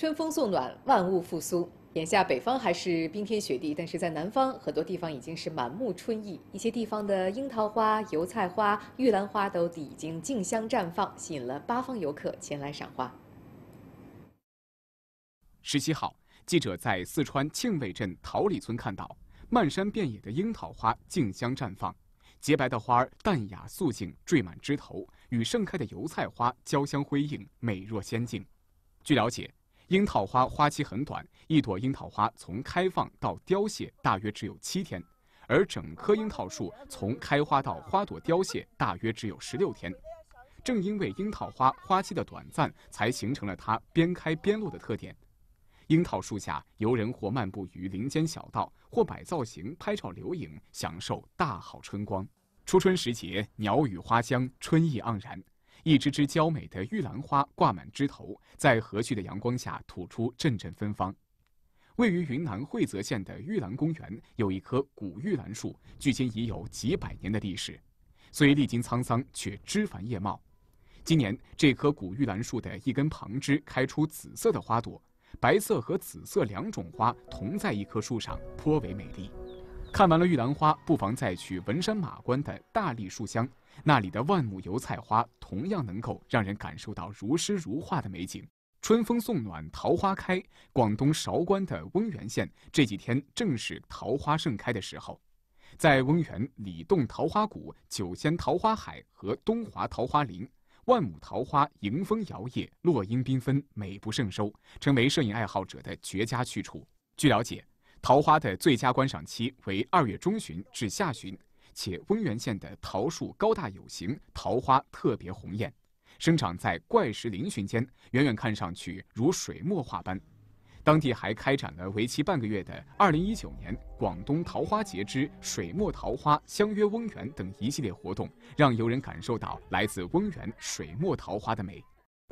春风送暖，万物复苏。眼下北方还是冰天雪地，但是在南方很多地方已经是满目春意，一些地方的樱桃花、油菜花、玉兰花都已经竞相绽放，吸引了八方游客前来赏花。17号，记者在四川庆尾镇桃李村看到，漫山遍野的樱桃花竞相绽放，洁白的花儿淡雅素净，缀满枝头，与盛开的油菜花交相辉映，美若仙境。据了解，樱桃花花期很短，一朵樱桃花从开放到凋谢大约只有7天，而整棵樱桃树从开花到花朵凋谢大约只有16天。正因为樱桃花花期的短暂，才形成了它边开边落的特点。樱桃树下，游人或漫步于林间小道，或摆造型拍照留影，享受大好春光。初春时节，鸟语花香，春意盎然。一只只娇美的玉兰花挂满枝头，在和煦的阳光下吐出阵阵芬芳。位于云南会泽县的玉兰公园有一棵古玉兰树，距今已有几百年的历史，虽历经沧桑，却枝繁叶茂。今年，这棵古玉兰树的一根旁枝开出紫色的花朵，白色和紫色2种花同在一棵树上，颇为美丽。看完了玉兰花，不妨再去文山马关的大荔树乡，那里的万亩油菜花同样能够让人感受到如诗如画的美景。春风送暖，桃花开。广东韶关的翁源县这几天正是桃花盛开的时候，在翁源里洞桃花谷、九仙桃花海和东华桃花林，万亩桃花迎风摇曳，落英缤纷，美不胜收，成为摄影爱好者的绝佳去处。据了解，桃花的最佳观赏期为2月中旬至下旬，且翁源县的桃树高大有型，桃花特别红艳，生长在怪石嶙峋间，远远看上去如水墨画般。当地还开展了为期半个月的2019年广东桃花节之水墨桃花相约翁源等一系列活动，让游人感受到来自翁源水墨桃花的美。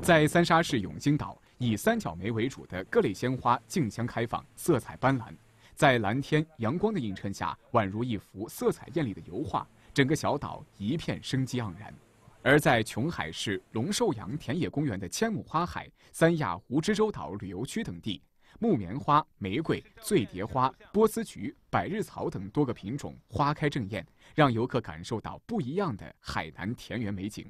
在三沙市永兴岛，以三角梅为主的各类鲜花竞相开放，色彩斑斓。在蓝天阳光的映衬下，宛如一幅色彩艳丽的油画，整个小岛一片生机盎然。而在琼海市龙寿阳田野公园的千亩花海、三亚蜈支洲岛旅游区等地，木棉花、玫瑰、醉蝶花、波斯菊、百日草等多个品种花开正艳，让游客感受到不一样的海南田园美景。